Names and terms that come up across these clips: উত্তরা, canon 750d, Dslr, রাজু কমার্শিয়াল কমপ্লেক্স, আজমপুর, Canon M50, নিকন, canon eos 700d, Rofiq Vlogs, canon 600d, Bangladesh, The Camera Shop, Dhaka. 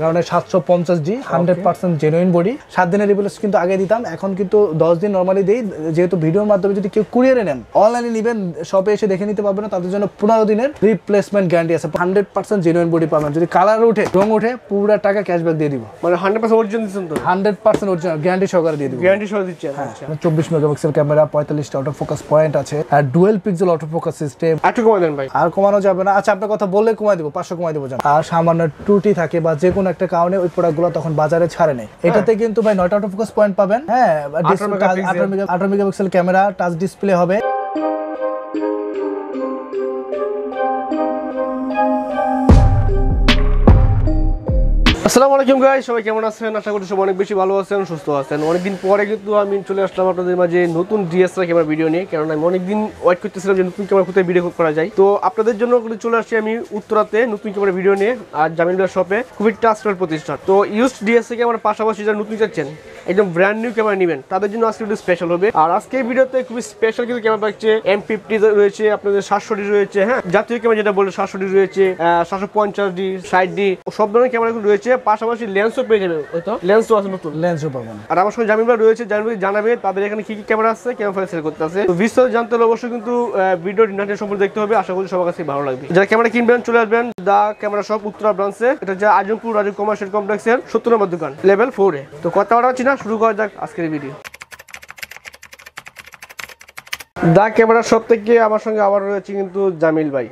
কারণ 750D 100% genuine body 7 দিনের replace কিন্তু আগে দিতাম এখন কিন্তু 10 দিন নরমালি দেই যেহেতু ভিডিওর মাধ্যমে যদি কেউ কুরিয়ারে নেন অনলাইনে নেবেন শপে এসে দেখে নিতে পারবেন তাদের জন্য 15 দিনের রিপ্লেসমেন্ট গ্যারান্টি আছে 100% জেনুইন বডি পাবেন যদি কালার ওঠে রং ওঠে পুরো টাকা ক্যাশব্যাক দিয়ে দিব মানে 100% অরিজিনাল দিছেন তো 100% অরিজিনাল গ্যারান্টি সহকারে দিয়ে দিব গ্যারান্টি সহ দিচ্ছেন আচ্ছা 24 মেগাপিক্সেল ক্যামেরা 45 টা অটো ফোকাস পয়েন্ট আছে আর dual pixel auto focus system আটু কমায় দেন ভাই আর কমানো যাবে না আচ্ছা আপনার কথা বললে কমায় দেব 500 কমায় দেব জান আর সামান্য টুটি থাকে বা যে একটা কারণে ওই প্রোডাক্টগুলো তখন বাজারে ছাড়ে না এটাতে কিন্তু ভাই 9টা অটো ফোকাস পয়েন্ট পাবেন হ্যাঁ 18 মেগাপিক্সেল ক্যামেরা টাচ ডিসপ্লে হবে আসসালামু আলাইকুম গাইস সবাই কেমন আছেন আশা করি সবাই অনেক বেশি ভালো আছেন সুস্থ আছেন অনেক দিন পরে কিন্তু আমি চলে আসলাম আপনাদের মাঝে নতুন ডিএসএলআর ক্যামেরা ভিডিও নিয়ে কারণ আমি অনেক দিন ওয়েট করতেছিলাম যে নতুন ক্যামেরা কোথায় ভিডিও করা যায় তো আপনাদের জন্য চলে আসছি আমি উত্তরাতে নতুন ক্যামেরা ভিডিও নিয়ে আর জামিলদার শপে খুবই ট্রাস্টেড প্রতিষ্ঠান তো ইউজড ডিএসএলআর ক্যামেরা পাশাপাশি যারা নতুন চাচ্ছেন একদম ব্র্যান্ড নিউ ক্যামেরা নেবেন তাদের জন্য আজকে ভিডিও স্পেশাল হবে আর আজকে ভিডিওতে খুবই স্পেশাল কিছু ক্যামেরা থাকছে M50 রয়েছে আপনাদের 700D রয়েছে হ্যাঁ জাতীয় ক্যামেরা যেটা বলে 700D রয়েছে 750D 60D সব ধরনের ক্যামেরা রয়েছে পাশাপাশি লেন্সও পেয়ে যাবেন হয়তো লেন্সও আছে নতুন লেন্সও পাবেন আর আমার সঙ্গে জামিল ভাই রয়েছে জামিল ভাই জানাবে তাদের এখানে কি কি ক্যামেরা আছে কেমন ফেল সেল করতে আছে তো বিস্তারিত জানতে হলে অবশ্যই কিন্তু ভিডিও ডিনার সম্পূর্ণ দেখতে হবে আশা করি সবার কাছে ভালো লাগবে যারা ক্যামেরা কিনবেন চলে আসবেন দা ক্যামেরা শপ উত্তরা ব্রাঞ্চে এটা যে আজমপুর রাজু কমার্শিয়াল কমপ্লেক্সের 70 নম্বর দোকান লেভেল 4 এ তো কথা বাড়াচ্ছি না শুরু করা যাক আজকের ভিডিও দা ক্যামেরা শপ থেকে আমার সঙ্গে আবার রয়েছে কিন্তু জামিল ভাই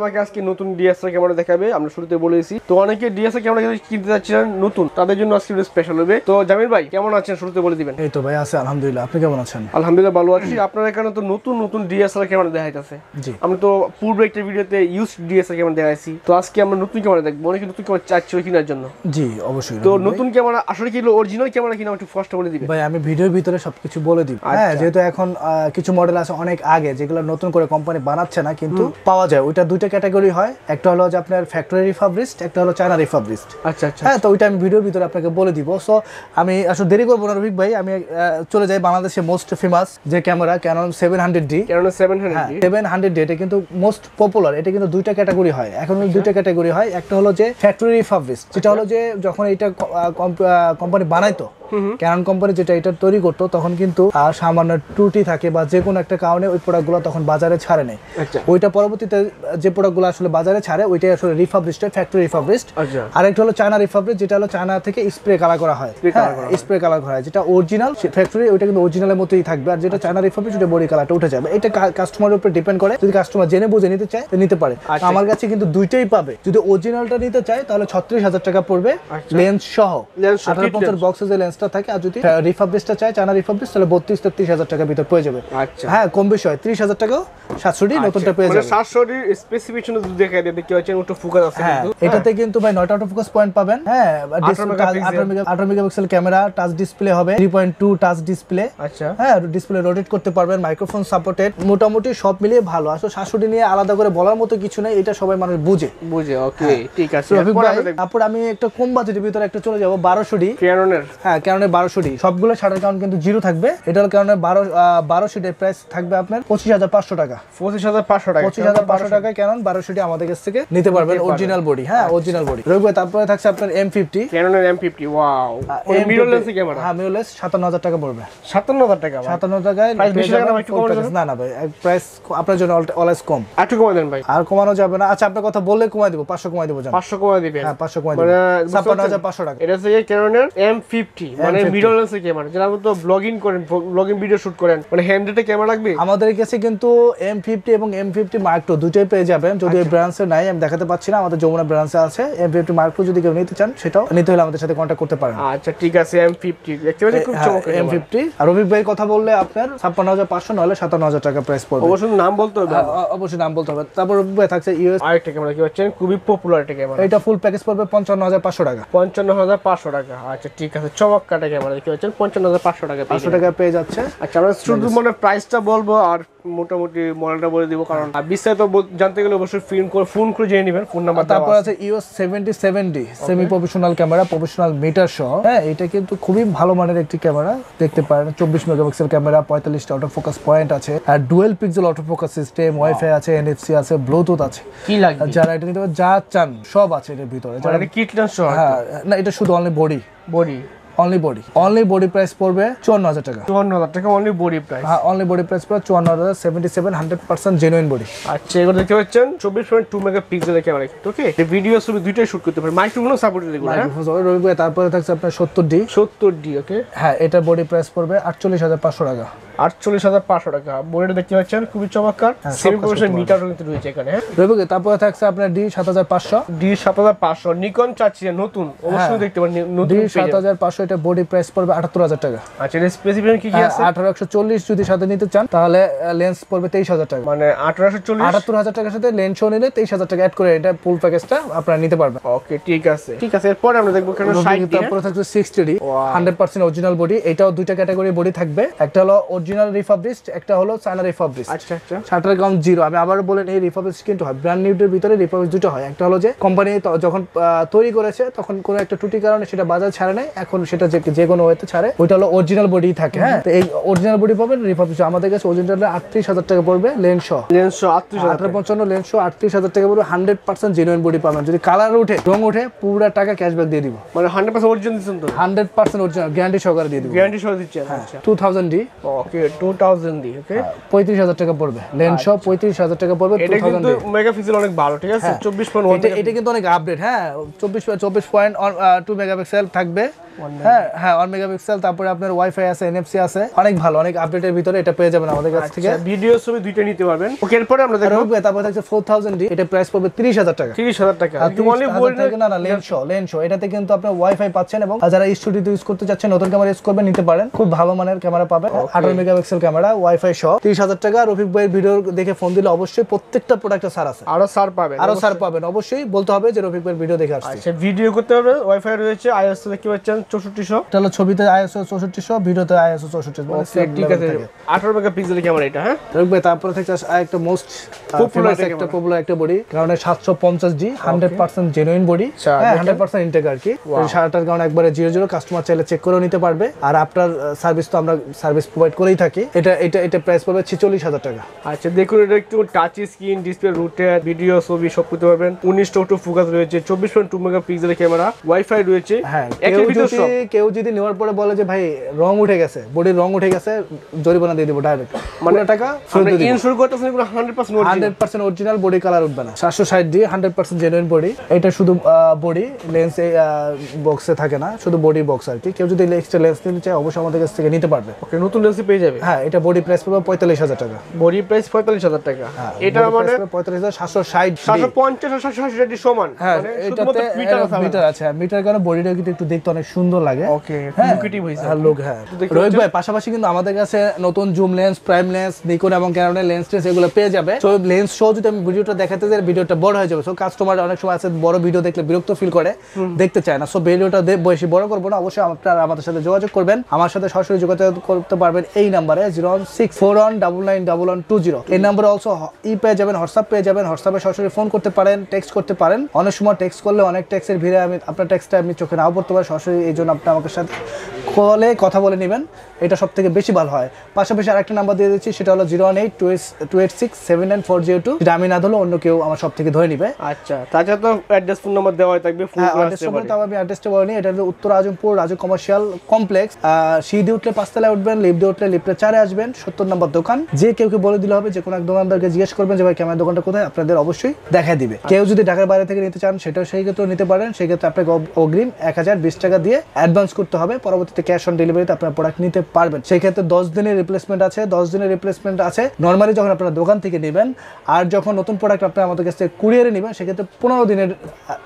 আমাকে আজকে নতুন ডিএসএলআর ক্যামেরা দেখাবে আমরা শুরুতে বলেছি তো অনেকে ডিএসএলআর ক্যামেরা কিনতে চাচ্ছিলেন নতুন তাদের জন্য আজকে স্পেশাল হবে তো জামিল ভাই কেমন আছেন শুরুতে বলে দিবেন এই তো ভাই আছে আলহামদুলিল্লাহ আপনি কেমন আছেন আলহামদুলিল্লাহ ভালো আছি আপনার এখানে তো নতুন ডিএসএলআর ক্যামেরা দেখাইতেছে জি আমরা তো পূর্বে একটা ভিডিওতে ইউজড ডিএসএলআর ক্যামেরা দেখাইছি তো আজকে আমরা নতুন ক্যামেরা দেখব অনেকে নতুন ক্যামেরা চাচ্ছে কেনার জন্য জি অবশ্যই তো নতুন ক্যামেরা আসলে কি অরিজিনাল ক্যামেরা কিনা একটু ফার্স্ট বলে দিবেন ভাই আমি ভিডিওর ভিতরে সবকিছু বলে দিব হ্যাঁ যেহেতু এখন কিছু মডেল অনেক আগে যেগুলো নতুন করে কোম্পানি বানাচ্ছে না কিন্তু পাওয়া যায় ওইটা দুইটা ক্যাটাগরি হয় একটা হলো যে আপনার ফ্যাক্টরি রিফাবরিশড একটা হলো চায়না রিফাবরিশড আচ্ছা আচ্ছা হ্যাঁ তো ওইটা আমি ভিডিওর ভিতরে আপনাকে বলে দিব সো আমি আসলে দেরি করব না রফিক ভাই আমি চলে যাই বাংলাদেশে মোস্ট ফেমাস যে camera Canon 700D Canon 700D এটা কিন্তু মোস্ট পপুলার এটা কিন্তু দুইটা ক্যাটাগরি হয় এখন দুইটা ক্যাটাগরি হয় একটা হলো যে ফ্যাক্টরি রিফাবরিশড যেটা হলো যে যখন এটা কোম্পানি বানাইতো Canon কোম্পানি যেটা এটা তৈরি করতো তখন কিন্তু সামান্য ত্রুটি থাকে বা যে কোনো একটা কারণে ওই প্রোডাক্টগুলো তখন বাজারে ছাড়ে না ওইটা পরবর্তীতে যে প্রোডাক্টগুলো আসলে বাজারে ছাড়ে ওইটাই আসলে রিফাবরিশড ফ্যাক্টরি রিফাবরিশড আর একটা হলো চায়না রিফাবরিশড যেটা হলো চায়না থেকে স্প্রে কালার করা হয় যেটা অরিজিনাল ফ্যাক্টরি ওইটা কিন্তু অরিজিনালের মতোই থাকবে আর যেটা চায়না রিফাবরিশড ওটা বডি কালারটা উঠে যাবে এটা কাস্টমারের উপর ডিপেন্ড করে যদি কাস্টমার জেনে বুঝে নিতে চায় নিতে পারে আমার কাছে কিন্তু দুইটাই পাবে যদি অরিজিনালটা নিতে চায় তাহলে 36000 টাকা পড়বে লেন্স সহ 18-50 বক্সের যে লেন্সটা থাকে আর যদি রিফাবরিশডটা চায় চায়না রিফাবরিশড তাহলে 32-33000 টাকা ভিতর পেয়ে যাবে আচ্ছা হ্যাঁ কম বেশি হয় 30000 টাকাও 700D নতুনটা পেয়ে যাবেন 700D স্পেসিফিকেশন যদি দেখাই দেন কি হচ্ছে অটো ফোকাস আছে কিন্তু এটাতে কিন্তু ভাই 9টা অটো ফোকাস পয়েন্ট পাবেন হ্যাঁ 18 মেগাপিক্সেল ক্যামেরা টাচ ডিসপ্লে হবে 3.2 টাচ ডিসপ্লে আচ্ছা হ্যাঁ ডিসপ্লে রোটেট করতে পারবেন মাইক্রোফোন সাপোর্টেড মোটামুটি সব মিলিয়ে ভালো আসলে 700D নিয়ে আলাদা করে বলার মতো কিছু নাই এটা সবাই মানুষ বুঝে ওকে ঠিক আছে তারপর আমি একটা কম বাজেটের ভিতরে একটা চলে যাব 1200D ক্যাননের হ্যাঁ ক্যাননের 1200D সবগুলো শাটার কাউন্ট কিন্তু জিরো থাকবে এটার কারণে 1200D প্রাইস থাকবে আপনার 25500 টাকা 25500 টাকা Canon 1200D আমাদের কাছ থেকে নিতে পারবেন অরিজিনাল বডি হ্যাঁ অরিজিনাল বডি রয়েছে তারপরে থাকছে আপনার M50 Canon M50 ওয়াও ওই মিররলেস ক্যামেরা হ্যাঁ মিররলেস 57000 টাকা পড়বে 57000 টাকা 57000 টাকায় প্রাইস বেশি টাকা না একটু কম দেন না না ভাই প্রাইস আপনার জন্য অলওয়েজ কম একটু কম দেন ভাই আর কমানো যাবে না আচ্ছা আপনার কথা বললে কমাই দেব 500 কমাই দেব জান 500 কমাই দিবেন হ্যাঁ 500 কমাই দেব 55500 টাকা এটা হচ্ছে Canon M50 মানে মিররলেস ক্যামেরা যারা তো ব্লগিং করেন ব্লগিং ভিডিও শুট করেন মানে হ্যান্ডেটে ক্যামেরা লাগবে আমাদের কাছে কিন্তু M50 এবং M50 Mark II দুটোই পেয়ে যাবেন যদি ব্র্যান্ডে নাই আমি দেখাতে পাচ্ছি না আমাদের যমুনা ব্র্যান্ডে আছে M50 Mark II যদি কেউ নিতে চান সেটাও নিতে হলে আমাদের সাথে কন্টাক্ট করতে পারেন আচ্ছা ঠিক আছে M50 দেখতে পাচ্ছেন খুব চমৎকার M50 আর রবি ভাই কথা বললে আপনার 56500 নলে 57000 টাকা প্রাইস পড়বে অবশ্যই নাম বলতে হবে অবশ্যই নাম বলতে হবে তারপর রবি ভাই থাকছে US আরেকটা ক্যামেরা কি হচ্ছে খুবই পপুলার একটা ক্যামেরা এটা ফুল প্যাকেজ পড়বে 55500 টাকা 55500 টাকা আচ্ছা ঠিক আছে চমক চক্কাটা ক্যামেরা দেখতে পাচ্ছেন 55500 টাকা 500 টাকা পেয়ে যাচ্ছে। আচ্ছা আমরা শুধু মনে প্রাইসটা বলবো আর মোটামুটি মডেলটা বলে দিব, কারণ বিস্তারিত জানতে গেলে অবশ্যই ফোন করে জেনে নেবেন ফোন নাম্বার। তারপর আছে EOS 7070D semi professional camera, professional meter সহ। হ্যাঁ এটা কিন্তু খুবই ভালো মানের একটি ক্যামেরা দেখতে পারেন, 24 মেগাপিক্সেল ক্যামেরা, 45টা অটো ফোকাস পয়েন্ট আছে আর dual pixel auto focus system, wifi আছে, NFC আছে, ব্লুটুথ আছে। কি লাগবে যারা এটা নিতে যা চান সব আছে এর ভিতরে। যারা কিট লস না এটা শুধু অনলি বডি প্রাইস পড়বে 54000 টাকা, 54000 টাকা অনলি বডি প্রাইস। হ্যাঁ অনলি বডি প্রাইস পড়বে 54000, 77 100% জেনুইন বডি। আচ্ছা এগুলো দেখতে পাচ্ছেন 24.2 মেগাপিক্সেলের ক্যামেরা, ওকে এই ভিডিও ছবি দুইটাই শুট করতে পারে, মাইক্রোফোনও সাপোর্ট করে এগুলো। হ্যাঁ তারপরে থাকছে আপনার 70D, ওকে হ্যাঁ এটা বডি প্রাইস পড়বে 48500 টাকা, 48500 টাকা। বডিটা দেখতে পাচ্ছেন খুবই চমৎকার, সেমি প্রফেশনাল মিটার কিন্তু রয়েছে এখানে। রবিকে তারপরে থাকছে আপনার D 7500 নিকন চাচ্ছি নতুন, অবশ্যই দেখতে পারেন নতুন D 7500। এটা বডি প্রাইস পড়বে 78000 টাকা। আচ্ছা এর স্পেসিফিকেশন কি কি আছে? 1840 যদি সাথে নিতে চান তাহলে লেন্স পড়বে 23000 টাকা, মানে 1840 78000 টাকার সাথে লেন্স নিলে 23000 টাকা এড করে এটা ফুল প্যাকেজটা আপনারা নিতে পারবেন। ওকে ঠিক আছে ঠিক আছে। এরপর আমরা দেখব কেন 60D, তারপরে থাকছে 60D 100% অরিজিনাল বডি। এটাও দুইটা ক্যাটাগরি বডি থাকবে, একটা হলো অরিজিনাল রিফাবলিশড, একটা হলো চায়না রিফাবলিশড। আচ্ছা আচ্ছা শাটার কাউন্ট 0। আমি আবার বলেন এই রিফাবলিশড কিন্তু হয় ব্র্যান্ড নিউটের ভিতরে রিফাবলিশ দুটো হয়, একটা হলো যে কোম্পানি যখন তৈরি করেছে তখন কোনো একটা ত্রুটির কারণে সেটা বাজার ছাড়ে না, এখন সেটা যে কোনো ওয়েতে ছাড়ে, ওইটা হলো অরিজিনাল বডি থাকে। হ্যাঁ তো এই অরিজিনাল বডি পাবেন রিফাবলিশ। আমাদের কাছে অরিজিনাল 38000 টাকা পড়বে লেন্স সহ, লেন্স 38500 লেন্স 38000 টাকা পড়বে। 100% জেনুইন বডি পাবেন, যদি কালার ওঠে রং ওঠে পুরো টাকা ক্যাশব্যাক দিয়ে দিব, মানে 100% অরিজিনাল দিচ্ছেন তো? 100% অরিজিনাল গ্যারান্টি সহকারে দিয়ে দিব, গ্যারান্টি সহ দিচ্ছেন। আচ্ছা 2000D ওকে 2000D ওকে 35000 টাকা পড়বে লেন্স সহ, 35000 টাকা পড়বে 2000D। এটা কিন্তু মেগাপিক্সেল অনেক ভালো, ঠিক আছে 24.1, এটা কিন্তু অনেক আপডেট। হ্যাঁ 24.2 মেগাপিক্সেল থাকবে, হ্যাঁ হ্যাঁ 1 মেগাপিক্সেল। তারপরে আপনার ওয়াইফাই আছে, NFC আছে, অনেক ভালো, অনেক আপডেটের ভিতরে এটা পেয়ে যাবেন আমাদের কাছ থেকে। ভিডিও ছবি দুইটা নিতে পারবেন। ওকে এরপর আমরা দেখব তারপরে থাকছে 4000D। এটা প্রাইস পড়বে 30000 টাকা, 30000 টাকা। তুমি অনলি বল না না লেন্স সহ, লেন্স সহ। এটাতে কিন্তু আপনি ওয়াইফাই পাচ্ছেন এবং যারা স্টুডিওতে ইউজ করতে যাচ্ছেন নতুন ক্যামেরা ইউজ করবেন নিতে পারেন, খুব ভালো মানের ক্যামেরা পাবেন। 18 মেগাপিক্সেল ক্যামেরা, ওয়াইফাই সহ 30000 টাকা। রফিক ভাইয়ের ভিডিও দেখে ফোন দিলে অবশ্যই প্রত্যেকটা প্রোডাক্টে ছাড় আছে, আরো ছাড় পাবেন। অবশ্যই বলতে হবে যে রফিক ভাইয়ের ভিডিও দেখে আসছে। আচ্ছা ভিডিও করতে হবে, ওয়াইফাই রয়েছে, ISO দেখতে পাচ্ছেন 6400। তাহলে ছবিতে ISO 6400, ভিডিওতে ISO 6400, ঠিক আছে 18 মেগাপিক্সেলের ক্যামেরা এটা। হ্যাঁ রফিক ভাই তারপরে থাকছে একটা মোস্ট পপুলার একটা বডি, কারণ 750D 100% জেনুইন বডি, 100% ইনটেক আর কি। শাটার কারণ একবারে 00, কাস্টমার চাইলে চেক করে নিতে পারবে। আর আপনার সার্ভিস তো আমরা সার্ভিস প্রোভাইড করেই থাকি। এটা এটা এটা প্রাইস পড়বে 46000 টাকা। আচ্ছা দেখুন এটা একটু touch screen display, rotate video ছবি সব করতে পারবেন, 19টা অটো ফোকাস রয়েছে, 24.2 মেগাপিক্সেলের ক্যামেরা, ওয়াইফাই রয়েছে। হ্যাঁ কেউ যদি নেওয়ার পরে বলে যে ভাই রং উঠে গেছে, বডির রং উঠে গেছে, জরিমানা দিয়ে দেব ডাইরেক্ট, মানে টাকা ইনস্যুর করতেছেন পুরো 100% অরিজিনাল বডি, কালার উঠবে না। 760D 100% genuine body. এটা শুধু বডি, লেন্স এই বক্সে থাকে না, শুধু বডি বক্স আর কি। কেউ যদি এক্সট্রা লেন্স নিতে চায় অবশ্যই আমাদের কাছ থেকে নিতে পারবে। ওকে নতুন লেন্স পেয়ে যাবে। হ্যাঁ এটা বডি প্রাইস পড়বে 45000 টাকা, বডি প্রাইস 45000 টাকা। এটা মানে 45760 750 760 সমান, মানে শুধুমাত্র মিটার আছে। মিটার কারণে বডিটা কিন্তু একটু দেখতে অনেক সুন্দর লাগে। ওকে লুকিটিভ হইছে আর লোক। হ্যাঁ রফিক ভাই পাশাপাশি কিন্তু আমাদের কাছে নতুন zoom lens, prime lens, নিকন এবং ক্যাননের লেন্স টেন্স এগুলো পেয়ে যাবে। সব লেন্স শো যদি আমি ভিডিওটা দেখাতে যাই ভিডিওটা বড় হয়ে যাবে, সো কাস্টমার অনেক সময় আছে বড় ভিডিও দেখলে বিরক্ত ফিল করে, দেখতে চায় না। সো ভিডিওটা বেশি বড় করব না, অবশ্যই আপনারা আমাদের সাথে যোগাযোগ করবেন। আমার সাথে সরাসরি যোগাযোগ করতে পারবেন এই নম্বরে 01641991120। এই নম্বরে অলসো ই পেয়ে যাবেন, হোয়াটসঅ্যাপ পেয়ে যাবেন। হোয়াটসঅ্যাপে সরাসরি ফোন করতে পারেন, টেক্সট করতে পারেন। অনেক সময় টেক্সট করলে অনেক টেক্সটের ভিড়ে আমি আপনার টেক্সটটা আমি চোখে নাও পড়তে পারি সরাসরি, এই জন্য আপনি আমাদের সাথে কলে কথা বলে নেবেন, এটা সব থেকে বেশি ভালো হয়। পাশাপাশি আরেকটা নাম্বার দিয়ে দিচ্ছি, সেটা হলো 0182862867942। এটা আমি না ধরলে অন্য কেউ আমার সব থেকে ধরে নেবে। আচ্ছা তাছাড়া তো অ্যাড্রেস ফোন নাম্বার দেওয়া থাকবে, ফোন করে তো আমি অ্যাড্রেসটা বলে নিই। এটা হলো উত্তরা আজমপুর রাজু কমার্শিয়াল কমপ্লেক্স, সিঁড়ি দিয়ে উঠলে 5তলায় উঠবেন, লিফট দিয়ে উঠলে লিফটে 4-এ আসবেন, 70 নম্বর দোকান। যে কেউকে বলে দিলে হবে, যে কোনো এক দোকানদারকে জিজ্ঞেস করবেন যে ভাই ক্যামেরার দোকানটা কোথায়, আপনাদের অবশ্যই দেখায় দিবে। কেউ যদি ঢাকার বাইরে থেকে নিতে চান সেটাও সেই ক্ষেত্রেও নিতে পারেন, সেক্ষেত্রে আপনাকে অগ্রিম 1020 টাকা দিয়ে অ্যাডভান্স করতে হবে, পরবর্তীতে ক্যাশ অন ডেলিভারিতে আপনারা প্রোডাক্ট নিতে পারবেন। সেই ক্ষেত্রে 10 দিনের রিপ্লেসমেন্ট আছে, 10 দিনের রিপ্লেসমেন্ট আছে নর্মালি যখন আপনারা দোকান থেকে নেবেন। আর যখন নতুন প্রোডাক্ট আপনারা আমাদের কাছ থেকে কুরিয়ারে নেবেন সেক্ষেত্রে 15 দিনের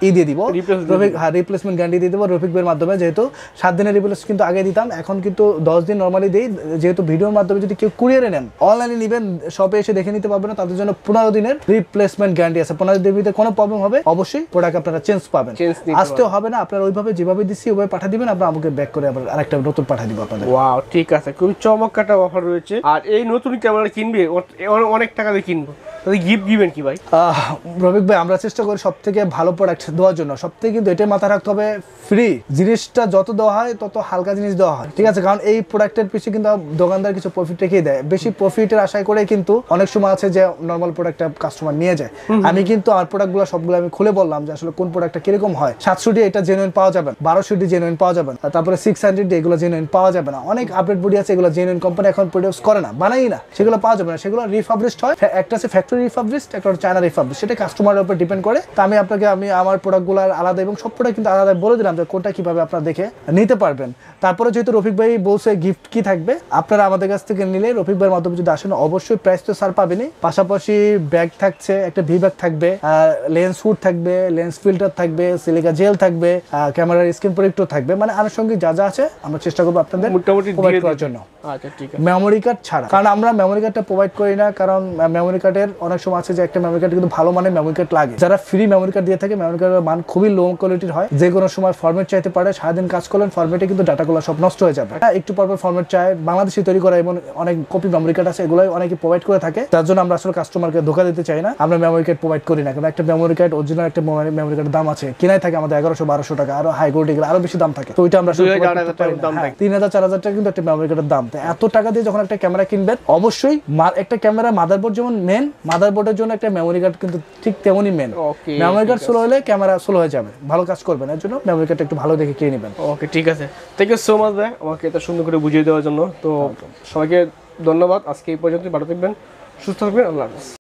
ই দিয়ে দিব, রিপ্লেসমেন্ট গ্যারান্টি দিয়ে দেবো রফিক ভাইয়ের মাধ্যমে। যেহেতু 7 দিনের রিপ্লেস কিন্তু আগে দিতাম, এখন কিন্তু 10 দিন নর্মালি দিই, যেহেতু ভিডিওর মাধ্যমে যদি কেউ কুরিয়ারে নেন, অনলাইনে নেবেন, শপে এসে দেখে নিতে পারবেন না, তাদের জন্য 15 দিনের রিপ্লেসমেন্ট গ্যারান্টি আছে। 15 দিনের ভিতরে কোনো প্রবলেম হবে অবশ্যই প্রোডাক্ট আপনারা চেঞ্জ পাবেন, আসতেও হবে না। আপনারা ওইভাবে যেভাবে দিচ্ছি ওইভাবে পাঠিয়ে দিবেন, আমরা আমাকে ব্যাক করে আবার আরেকটা নতুন পাঠিয়ে দিব আপনাদের। ওয়াও, ঠিক আছে, খুবই চমৎকার অফার রয়েছে। আর এই নতুন ক্যামেরা কিনবে অনেক টাকা দিয়ে কিনবো, তাহলে গিফট দিবেন কি ভাই? রবিক ভাই, আমরা চেষ্টা করি সবথেকে ভালো প্রোডাক্ট দেওয়ার জন্য। সবথেকে কিন্তু এটা মাথায় রাখতে হবে, ফ্রি জিনিসটা যত দেওয়া হয় তত হালকা জিনিস দেওয়া হয়, ঠিক আছে? কারণ এই প্রোডাক্টের পিছনে কিন্তু দোকানদার কিছু প্রফিট রেখেই দেয়, বেশি প্রফিটের আশায় করে কিন্তু অনেক সময় আছে যে নর্মাল প্রোডাক্টটা কাস্টমার নিয়ে যায়। আমি কিন্তু আমার প্রোডাক্টগুলো সবগুলো আমি খুলে বললাম যে আসলে কোন প্রোডাক্টটা কিরকম হয়। 700D এটা জেনুইন পাওয়া যাবে, 1200D জেনুইন পাওয়া যাবে, তারপরে 600D এগুলো জেনুইন পাওয়া যাবে না। অনেক আপডেট বডি আছে, এগুলো জেনুইন কোম্পানি এখন প্রোডিউস করে না, বানাই না, সেগুলো পাওয়া যাবে না, সেগুলো রিফাবলিশড হয়। একটা আছে ফ্যাক্টরি রিফাবলিশড, একটা চায়না রিফাবলিশড, সেটা কাস্টমারের উপর ডিপেন্ড করে। তো আমি আপনাকে আমি আমার প্রোডাক্টগুলো আলাদা এবং সব প্রোডাক্ট কিন্তু আলাদা বলে দিলাম যে কোনটা কিভাবে আপনারা দেখে নিতে পারবেন। তারপরে যেহেতু রফিক ভাই বলছে গিফট কি থাকবে, আপনারা আমাদের কাছ থেকে নিলে রফিক ভাইয়ের মাধ্যমে যদি আসেন অবশ্যই প্রাইস তো ছাড় পাবেনই, পাশাপাশি ব্যাগ থাকছে, একটা ভি ব্যাগ থাকবে, লেন্স হুড থাকবে, লেন্স ফিল্টার থাকবে, সিলিকা জেল থাকবে, ক্যামেরার স্ক্রিন প্রোটেক্টর থাকবে, মানে আনুষঙ্গিক যা যা আছে আমরা চেষ্টা করবো আপনাদের মোটামুটি প্রোভাইড করার জন্য। আচ্ছা, ঠিক আছে। মেমোরি কার্ড ছাড়া, কারণ আমরা মেমোরি কার্ডটা প্রোভাইড করি না, কারণ মেমোরি কার্ডের অনেক সময় আছে যে একটা মেমোরি কার্ড কিন্তু ভালো মানের মেমোরি কার্ড লাগে। যারা ফ্রি মেমোরি কার্ড দিয়ে থাকে, মেমোরি কার্ডের মান খুবই লো কোয়ালিটির হয়, যে কোনো সময় ফরম্যাট চাইতে পারে, সারাদিন কাজ করলেন ফরম্যাটে কিন্তু ডাটাগুলো সব নষ্ট হয়ে যাবে। একটু পরপর ফরম্যাট চায়, বাংলাদেশে তৈরি করা এমন অনেক কপি মেমোরি কার্ড আছে, এগুলোই অনেকে প্রোভাইড করে থাকে। তার জন্য আমরা আসলে কাস্টমারকে ধোকা দিতে চাই না, আমরা মেমোরি কার্ড প্রোভাইড করি না, কারণ একটা মেমোরি কার্ড অরিজিনাল একটা মেমোরি কার্ডের দাম আছে কিনাই থাকে আমাদের 1100-1200 টাকা, আরো হাই কোয়ালিটি আরো বেশি দাম থাকে। তো ওইটা আমরা 3000-4000 টাকা কিন্তু একটা মেমোরি কার্ডের দাম। তো এত টাকা দিয়ে যখন একটা ক্যামেরা কিনবেন, অবশ্যই একটা ক্যামেরা মাদারবোর্ড যেমন মেন, মাদারবোর্ডের জন্য একটা মেমোরি কার্ড কিন্তু ঠিক তেমনই মেন। মেমোরি কার্ড স্লো হলে ক্যামেরা স্লো হয়ে যাবে, ভালো কাজ করবে না, এর জন্য মেমোরি কার্ডটা একটু ভালো দেখে কিনে নেবেন। ওকে, ঠিক আছে, থ্যাংক ইউ সো মাচ ভাই আমাকে এটা সুন্দর করে বুঝিয়ে দেওয়ার জন্য। তো সবাইকে ধন্যবাদ, আজকে এই পর্যন্তই, ভালো থাকবেন, সুস্থ থাকবেন, আল্লাহ হাফেজ।